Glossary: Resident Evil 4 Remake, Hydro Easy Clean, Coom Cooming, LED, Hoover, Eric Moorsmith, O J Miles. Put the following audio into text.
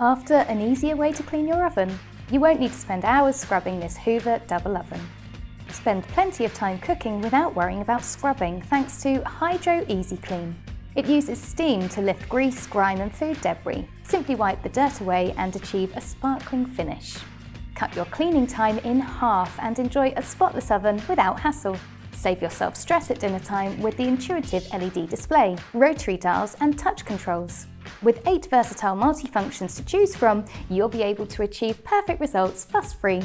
After an easier way to clean your oven, you won't need to spend hours scrubbing this Hoover double oven. Spend plenty of time cooking without worrying about scrubbing thanks to Hydro Easy Clean. It uses steam to lift grease, grime and food debris. Simply wipe the dirt away and achieve a sparkling finish. Cut your cleaning time in half and enjoy a spotless oven without hassle. Save yourself stress at dinner time with the intuitive LED display, rotary dials and touch controls. With 8 versatile multifunctions to choose from, you'll be able to achieve perfect results fuss-free.